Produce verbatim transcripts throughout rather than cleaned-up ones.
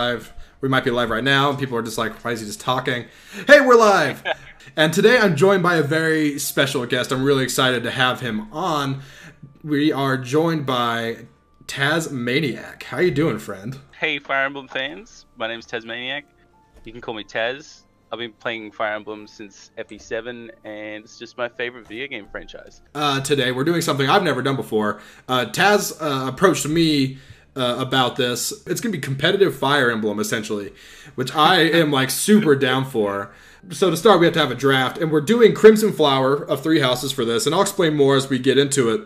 Live. We might be live right now, and people are just like, why is he just talking? Hey, we're live! And today I'm joined by a very special guest. I'm really excited to have him on. We are joined by Tazmaniac. How you doing, friend? Hey, Fire Emblem fans. My name's Tazmaniac. You can call me Taz. I've been playing Fire Emblem since F E seven, and it's just my favorite video game franchise. Uh, today we're doing something I've never done before. Uh, Taz uh, approached me uh, about this. It's going to be competitive Fire Emblem, essentially, which I am like super down for. So to start, we have to have a draft, and we're doing Crimson Flower of Three Houses for this, and I'll explain more as we get into it.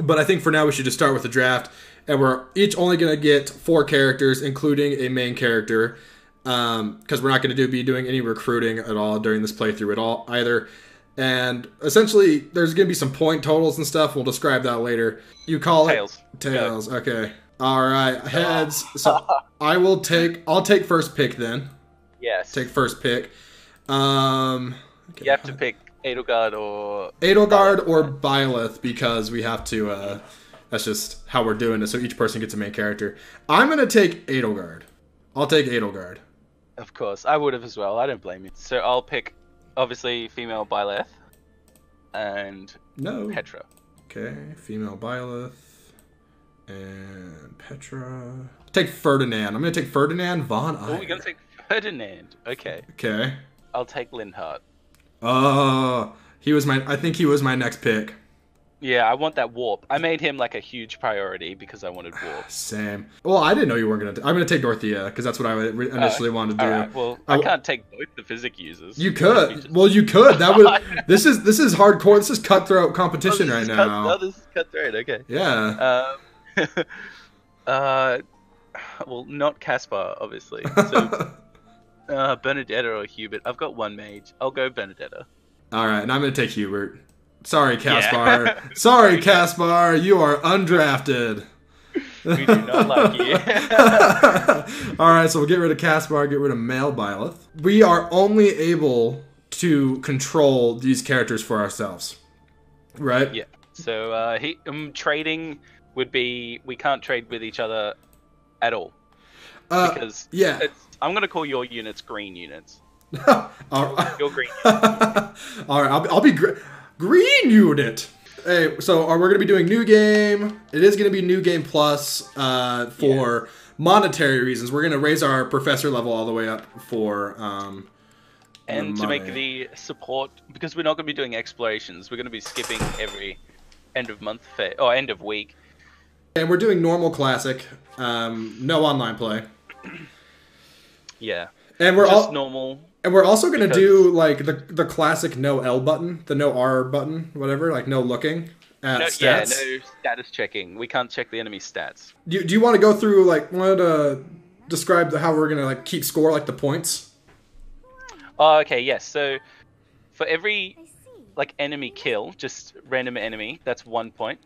But I think for now we should just start with the draft, and we're each only going to get four characters, including a main character. Um, because we're not going to do, be doing any recruiting at all during this playthrough at all either. And essentially, there's going to be some point totals and stuff. We'll describe that later. You call Tails. it? Tails. Tails. Okay. All right. Heads. So I will take, I'll take first pick then. Yes. Take first pick. Um, okay. You have to pick Edelgard or... Edelgard or Byleth, because we have to, uh, that's just how we're doing it. So each person gets a main character. I'm going to take Edelgard. I'll take Edelgard. Of course, I would have as well. I don't blame you. So I'll pick, obviously, female Byleth and no. Petra. Okay, female Byleth and Petra. Take Ferdinand. I'm going to take Ferdinand von Aegir. Oh, we're going to take Ferdinand. Okay. Okay. I'll take Linhardt. Oh, he was my, I think he was my next pick. Yeah, I want that warp. I made him like a huge priority because I wanted warp. Same. Well, I didn't know you weren't going to... I'm going to take Dorothea because that's what I initially uh, wanted to do. Right. Well, I, I can't take both the physic users. You could. Just... Well, you could. That would. This is this is hardcore. This is cutthroat competition oh, right cut... now. Oh, this is cutthroat. Okay. Yeah. Um, uh, well, not Caspar, obviously. So, uh, Bernadetta or Hubert. I've got one mage. I'll go Bernadetta. All right, and I'm going to take Hubert. Sorry, Caspar. Yeah. Sorry, Caspar. You are undrafted. We do not like you. All right, so we'll get rid of Caspar, get rid of male Byleth. We are only able to control these characters for ourselves, right? Yeah. So uh, he, um, trading would be... We can't trade with each other at all. Uh, because yeah. It's, I'm going to call your units green units. All right. Your green units. All right, I'll, I'll be... Gr Green unit. Hey, so are we going to be doing new game? It is going to be new game plus uh, for yeah. monetary reasons. We're going to raise our professor level all the way up for um, and to make the support, because we're not going to be doing explorations. We're going to be skipping every end of month fa or end of week. And we're doing normal classic, um, no online play. Yeah, and we're just all normal. And we're also going to do, like, the the classic no L button, the no R button, whatever, like no looking at no, stats. Yeah, no status checking. We can't check the enemy stats. Do, do you want to go through, like, want to describe how we're going to, like, keep score, like, the points? Oh, okay, yes. So, for every, like, enemy kill, just random enemy, that's one point.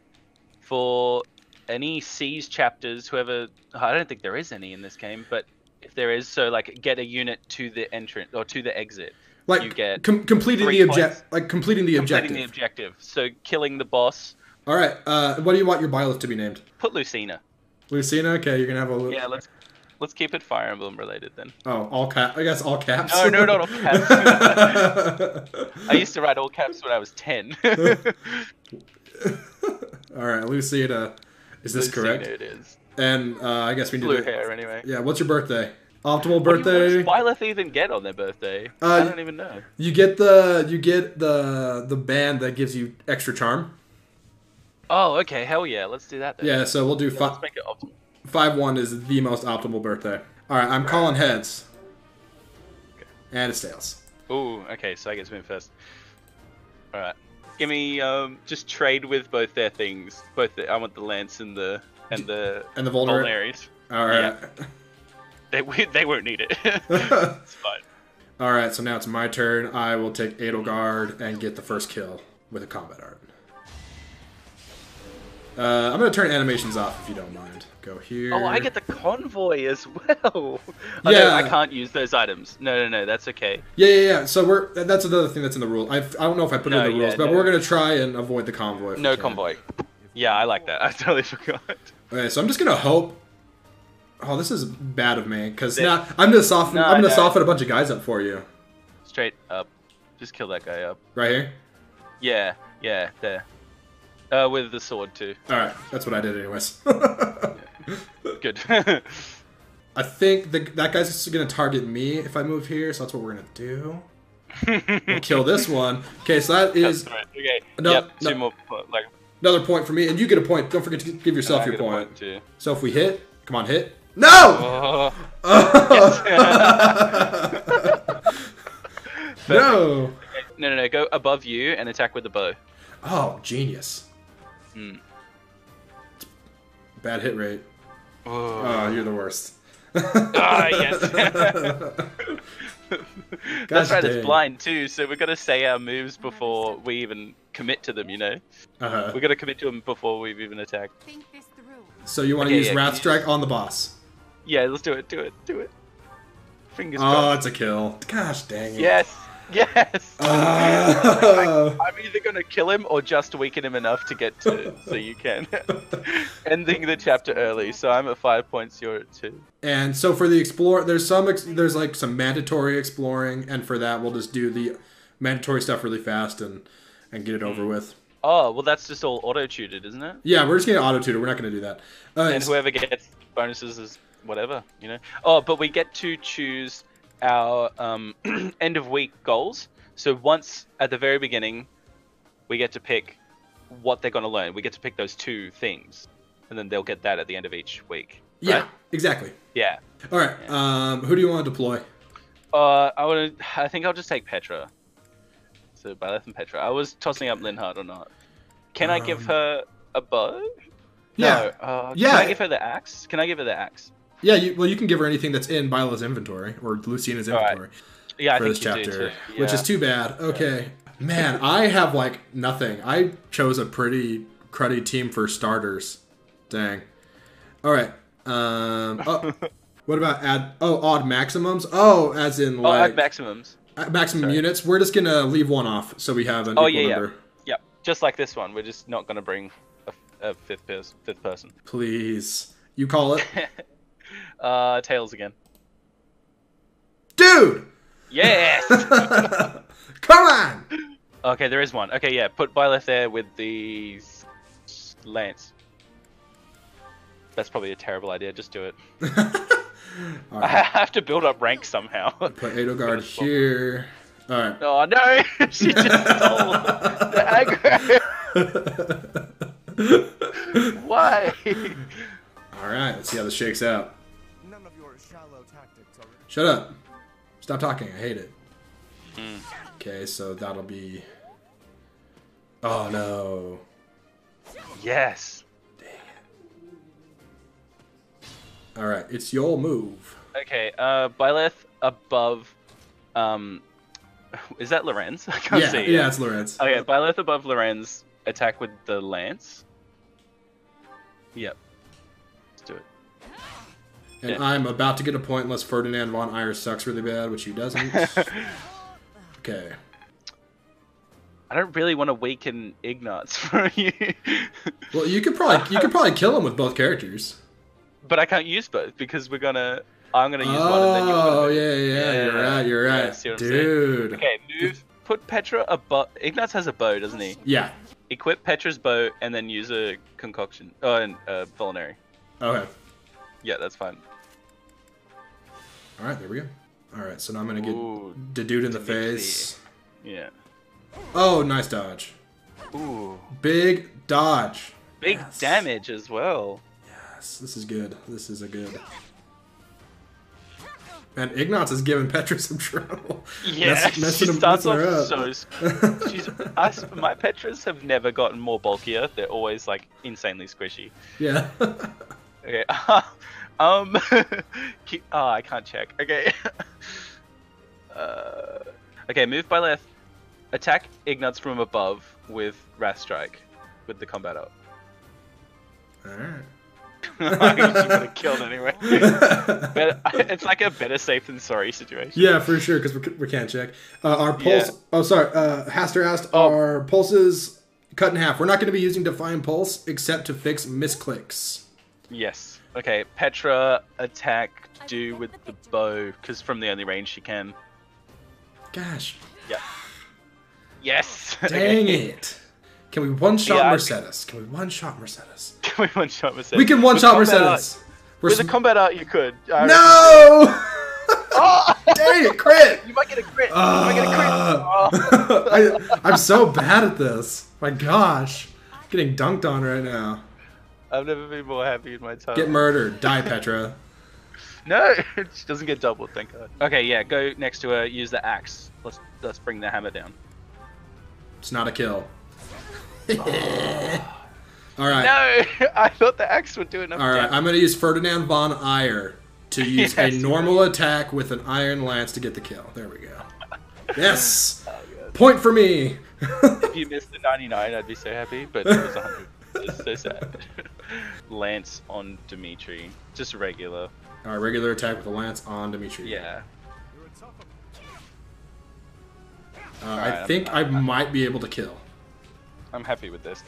For any seized chapters, whoever... I don't think there is any in this game, but... If there is, so like get a unit to the entrance or to the exit, like you get com completing the object, like completing the objective. Completing the objective. So killing the boss. All right. Uh, what do you want your Byleth to be named? Put Lucina. Lucina. Okay, you're gonna have a. Lu yeah, let's let's keep it Fire Emblem related then. Oh, all cap. I guess all caps. No, no, not all caps. I used to write all caps when I was ten. All right, Lucina. Is this Lucina correct? It is. And uh, I guess we need blue to... hair anyway. Yeah, what's your birthday? Optimal birthday. What, do you, what does Byleth even get on their birthday? Uh, I don't even know. You get the you get the the band that gives you extra charm. Oh, okay, hell yeah, let's do that then. Yeah, so we'll do yeah, five. Make it optimal. Five one is the most optimal birthday. All right, I'm right. calling heads. Okay. And it's tails. Ooh, okay, so I get to win first. All right, give me um, just trade with both their things. Both the, I want the lance and the. And the and the vulneraries. All right. Yeah. They we, they won't need it. It's fine. All right. So now it's my turn. I will take Edelgard and get the first kill with a combat art. Uh, I'm gonna turn animations off if you don't mind. Go here. Oh, I get the convoy as well. Oh, yeah. No, I can't use those items. No, no, no. That's okay. Yeah, yeah, yeah. So we're that's another thing that's in the rule. I I don't know if I put no, it in the yeah, rules, but no. we're gonna try and avoid the convoy. No convoy. Yeah, I like that. I totally forgot. Okay, so I'm just gonna hope. Oh, this is bad of me, because now I'm gonna soften. No, I'm gonna no. soften a bunch of guys up for you. Straight up, just kill that guy up. Right here. Yeah, yeah, there. Uh, with the sword too. All right, that's what I did, anyways. Good. I think the, that guy's just gonna target me if I move here, so that's what we're gonna do. We'll kill this one. Okay, so that is right. okay. No, yep, no, two more, like, another point for me, and you get a point. Don't forget to give yourself I your point. point too. So if we hit, come on, hit. No! Oh. Oh. No. No, no, no. Go above you and attack with the bow. Oh, genius. Mm. Bad hit rate. Oh, oh you're the worst. Ah, yes. That's right, it's blind too, so we've got to say our moves before we even commit to them, you know? Uh-huh. We've got to commit to them before we've even attacked. Think this through. So you want to okay, use yeah, Wrathstrike you... on the boss? Yeah, let's do it, do it, do it. Fingers oh, crossed. It's a kill. Gosh dang it. Yes. Yes! Uh, I'm either going to kill him or just weaken him enough to get to it, so you can. Ending the chapter early, so I'm at five points, you're at two. And so for the explore, there's some, ex there's like some mandatory exploring, and for that we'll just do the mandatory stuff really fast and, and get it over mm. with. Oh, well that's just all auto-tutored, isn't it? Yeah, we're just going to auto-tutor, we're not going to do that. Uh, and whoever gets bonuses is whatever, you know? Oh, but we get to choose our um, end of week goals. So once at the very beginning, we get to pick what they're going to learn. We get to pick those two things, and then they'll get that at the end of each week. Right? Yeah, exactly. Yeah. All right. Yeah. Um, who do you want to deploy? Uh, I want to. I think I'll just take Petra. So Byleth and Petra. I was tossing up Linhardt or not. Can um, I give her a bow? Yeah. No. Uh, yeah. Can I give her the axe? Can I give her the axe? Yeah, you, well, you can give her anything that's in Byleth's inventory or Lucina's inventory. Right. Yeah, I for think this chapter, do too. Yeah. Which is too bad. Okay, man, I have like nothing. I chose a pretty cruddy team for starters. Dang. All right. Um. Oh, what about add? Oh, odd maximums. Oh, as in like oh, odd maximums. Maximum Sorry. units. We're just gonna leave one off, so we have an oh, equal yeah, number. Yeah. Yeah. Just like this one, we're just not gonna bring a, a fifth person. Fifth person. Please, you call it. Uh, Tails again. Dude! Yes! Come on! Okay, there is one. Okay, yeah, put Byleth there with the lance. That's probably a terrible idea, just do it. Right. I have to build up rank somehow. Put Edelgard here. Alright. Oh no! She just stole the aggro! Why? Alright, let's see how this shakes out. None of your shallow tactics are... Shut up. Stop talking. I hate it. Mm. Okay, so that'll be... Oh, no. Yes. Dang it. Alright, it's your move. Okay, uh, Byleth above... Um, is that Lorenz? I can't yeah, see. Yeah, it. it's Lorenz. Okay, Byleth above Lorenz. Attack with the lance. Yep. And yeah. I'm about to get a point unless Ferdinand von Aegir sucks really bad, which he doesn't. Okay. I don't really want to weaken Ignatz for you. Well, you could probably you could probably kill him with both characters. But I can't use both because we're gonna I'm gonna use oh, one and then you're gonna. Oh yeah, yeah, yeah, you're right, you're right, yeah, see what dude. I'm okay, move. Put Petra above. Ignatz has a bow, doesn't he? Yeah. Equip Petra's bow and then use a concoction. Oh, and uh, culinary. Okay. Yeah, that's fine. All right, there we go. All right, so now I'm gonna get Ooh, the dude in the Dimitri. face. Yeah. Oh, nice dodge. Ooh. Big dodge. Big yes. damage as well. Yes, this is good. This is a good. Man, Ignatz is giving Petra some trouble. Yeah, Mess, she him, starts off her so. She's, us, my Petras have never gotten more bulkier. They're always like insanely squishy. Yeah. Okay. Um, keep, oh, I can't check. Okay. uh, okay, move by left. Attack Ignatz from above with Wrath Strike, with the combat up. Alright. I guess you would have killed anyway. But it's like a better safe than sorry situation. Yeah, for sure, because we, we can't check. Uh, our pulse... Yeah. Oh, sorry. Uh, Haster asked, oh. our pulses cut in half. We're not going to be using Divine Pulse except to fix misclicks. Yes. Okay, Petra attack do with the bow, because from the only range she can. Gosh. Yeah. Yes. Dang it. Can we one-shot yeah, Mercedes? Can we one-shot Mercedes? Can we one-shot Mercedes? We can one-shot Mercedes. Art, with a combat art, you could. I no! Oh! Dang it, crit! You might get a crit. Uh, you might get a crit. Oh. I, I'm so bad at this. My gosh. I'm getting dunked on right now. I've never been more happy in my time. Get murdered. Die, Petra. No, it doesn't get doubled, thank God. Okay, yeah, go next to her. Use the axe. Let's, let's bring the hammer down. It's not a kill. Oh. All right. No, I thought the axe would do enough. All right, damage. I'm going to use Ferdinand von Aegir to use yes, a normal right. attack with an iron lance to get the kill. There we go. Yes. Oh, yes. Point for me. If you missed the ninety-nine, I'd be so happy, but it was one hundred. It's so sad. Lance on Dimitri. Just regular. All right, regular attack with a lance on Dimitri. Yeah. Uh, right, I think I'm, I'm, I might be able to kill. I'm happy with this.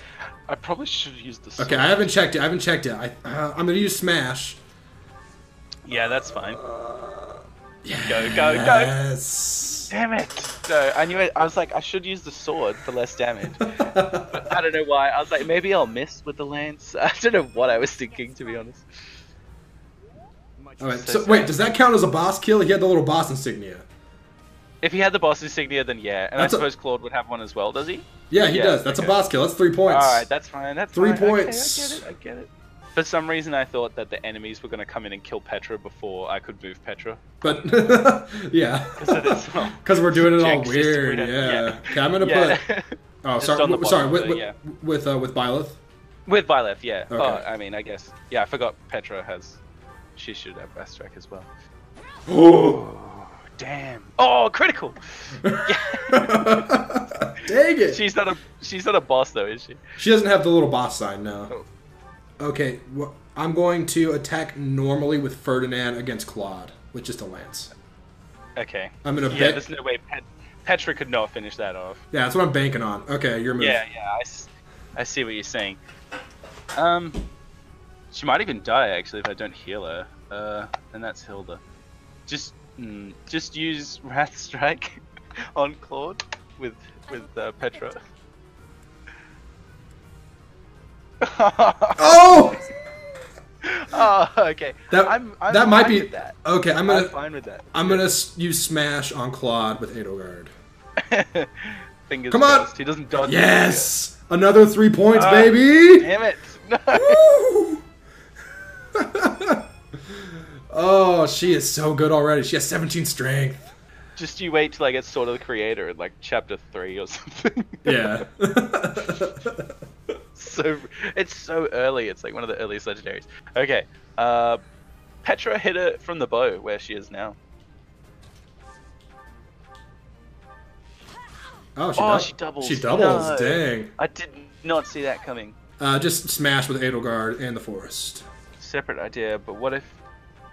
I probably should use the sword. Okay, I haven't checked it. I haven't checked it. I, uh, I'm going to use Smash. Yeah, that's fine. Uh, yes. Go, go, go. Damn it. No, I knew it. I was like, I should use the sword for less damage. But I don't know why. I was like, maybe I'll miss with the lance. I don't know what I was thinking, to be honest. All right, so, so wait, does that count as a boss kill? He had the little boss insignia. If he had the boss insignia, then yeah. And that's I suppose a... Claude would have one as well, does he? Yeah, he yeah, does. That's okay. A boss kill. That's three points. All right, that's fine. That's three fine. points. Okay, I get it. I get it. For some reason, I thought that the enemies were going to come in and kill Petra before I could move Petra. But, yeah. Because we're doing it all weird. Yeah. yeah. Okay, I'm going to yeah. put... Oh, sorry. Bottom, sorry, with, so, yeah. with, uh, with Byleth? With Byleth, yeah. Okay. Oh, I mean, I guess. Yeah, I forgot Petra has... She should have Brass Strike as well. Oh. Damn! Oh, critical! Yeah. Dang it! She's not a she's not a boss though, is she? She doesn't have the little boss sign, no. Oh. Okay, well, I'm going to attack normally with Ferdinand against Claude with just a lance. Okay. I'm gonna. Yeah, there's no way Pet Petra could not finish that off. Yeah, that's what I'm banking on. Okay, your move. Yeah, yeah, I, s I see what you're saying. Um, she might even die actually if I don't heal her. Uh, and that's Hilda. Just. Mm, just use Wrathstrike on Claude with with uh, Petra. Oh! Oh, okay. That I'm, I'm that might be that. Okay. I'm gonna I'm fine with that. I'm yeah. gonna use Smash on Claude with Edelgard. Fingers Come on! Crossed. He doesn't dodge. Yes, another three points, oh, baby. Damn it! No. Oh, she is so good already. She has seventeen strength. Just you wait till I get Sword of the Creator in like chapter three or something. Yeah. So it's so early. It's like one of the earliest legendaries. Okay. Uh, Petra hit her from the bow where she is now. Oh, she, oh, doubles. she doubles. She doubles. No. Dang. I did not see that coming. Uh, just smash with Edelgard and the forest. Separate idea, but what if?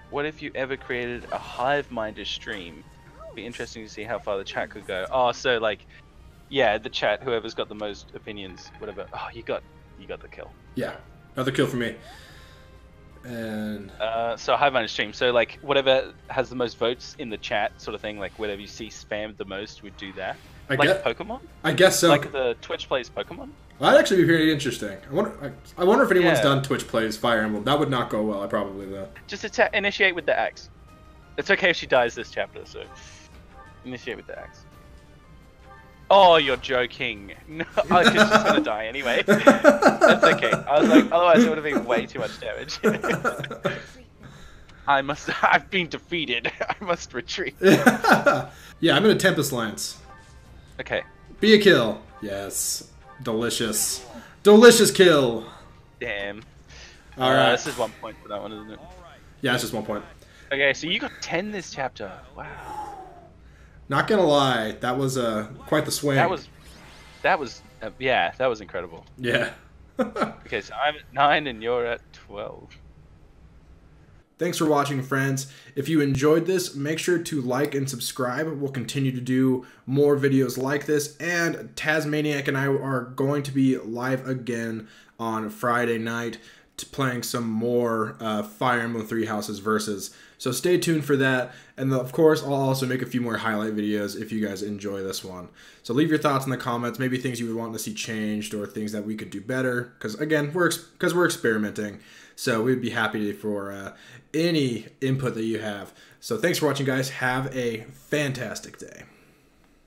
What if you ever created a hive-minded stream? It'd be interesting to see how far the chat could go. Oh, so like, yeah, the chat, whoever's got the most opinions, whatever. Oh, you got, you got the kill. Yeah, another kill for me. And uh, so hive-minded stream. So like, whatever has the most votes in the chat, sort of thing. Like whatever you see spammed the most, we'd do that. I like guess, Pokemon. I guess so. Like the Twitch plays Pokemon. Well, that'd actually be pretty interesting. I wonder, I, I wonder if anyone's yeah. done Twitch plays Fire Emblem. That would not go well, I probably, though. Just attack, initiate with the axe. It's okay if she dies this chapter, so... Initiate with the axe. Oh, you're joking. No, oh, she's just gonna die anyway. That's okay. I was like, otherwise it would have been way too much damage. I must... I've been defeated. I must retreat. Yeah, I'm gonna Tempest Lance. Okay. Be a kill. Yes. Delicious. Delicious kill. Damn. All uh, right. This is one point for that one, isn't it? Yeah, it's just one point. Okay, so you got ten this chapter. Wow. Not gonna lie, that was uh, quite the swing. That was, that was, uh, yeah, that was incredible. Yeah. Okay, so I'm at nine and you're at twelve. Thanks for watching, friends. If you enjoyed this, make sure to like and subscribe. We'll continue to do more videos like this. And Tazmaniac and I are going to be live again on Friday night to playing some more uh, Fire Emblem Three Houses versus. So stay tuned for that. And of course, I'll also make a few more highlight videos if you guys enjoy this one. So leave your thoughts in the comments, maybe things you would want to see changed or things that we could do better. Because again, we're, because we're experimenting. So we'd be happy for uh, any input that you have. So thanks for watching, guys. Have a fantastic day.